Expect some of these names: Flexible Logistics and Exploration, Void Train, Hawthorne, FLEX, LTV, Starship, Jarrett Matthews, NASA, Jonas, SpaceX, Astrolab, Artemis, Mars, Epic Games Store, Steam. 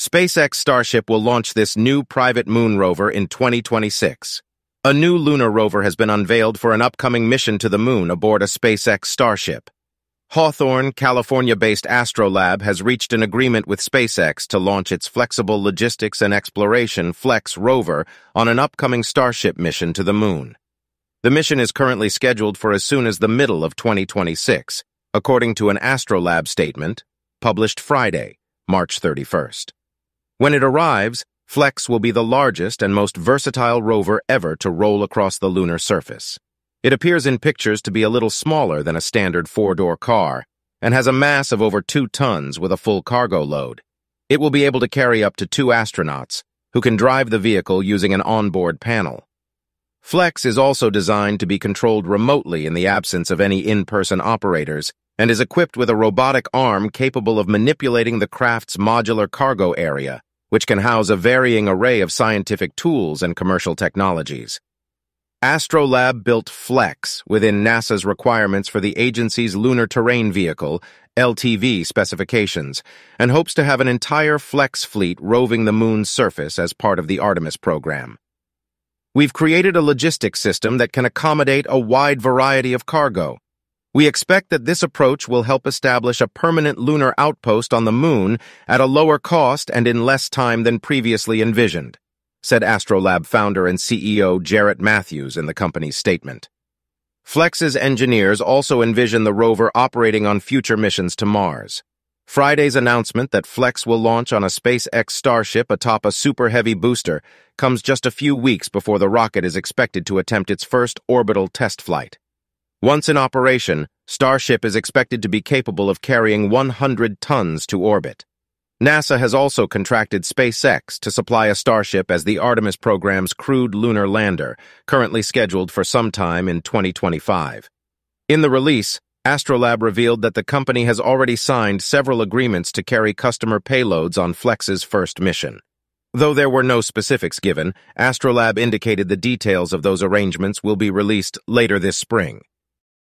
SpaceX Starship will launch this new private moon rover in 2026. A new lunar rover has been unveiled for an upcoming mission to the moon aboard a SpaceX Starship. Hawthorne, California-based Astrolab has reached an agreement with SpaceX to launch its Flexible Logistics and Exploration FLEX rover on an upcoming Starship mission to the moon. The mission is currently scheduled for as soon as the middle of 2026, according to an Astrolab statement published Friday, March 31st. When it arrives, FLEX will be the largest and most versatile rover ever to roll across the lunar surface. It appears in pictures to be a little smaller than a standard four-door car and has a mass of over 2 tons with a full cargo load. It will be able to carry up to 2 astronauts, who can drive the vehicle using an onboard panel. FLEX is also designed to be controlled remotely in the absence of any in-person operators, and is equipped with a robotic arm capable of manipulating the craft's modular cargo area, which can house a varying array of scientific tools and commercial technologies. Astrolab built FLEX within NASA's requirements for the agency's Lunar Terrain Vehicle, LTV, specifications, and hopes to have an entire FLEX fleet roving the moon's surface as part of the Artemis program. "We've created a logistics system that can accommodate a wide variety of cargo. We expect that this approach will help establish a permanent lunar outpost on the moon at a lower cost and in less time than previously envisioned," said Astrolab founder and CEO Jarrett Matthews in the company's statement. FLEX's engineers also envision the rover operating on future missions to Mars. Friday's announcement that FLEX will launch on a SpaceX Starship atop a Super Heavy booster comes just a few weeks before the rocket is expected to attempt its first orbital test flight. Once in operation, Starship is expected to be capable of carrying 100 tons to orbit. NASA has also contracted SpaceX to supply a Starship as the Artemis program's crewed lunar lander, currently scheduled for sometime in 2025. In the release, Astrolab revealed that the company has already signed several agreements to carry customer payloads on FLEX's first mission. Though there were no specifics given, Astrolab indicated the details of those arrangements will be released later this spring.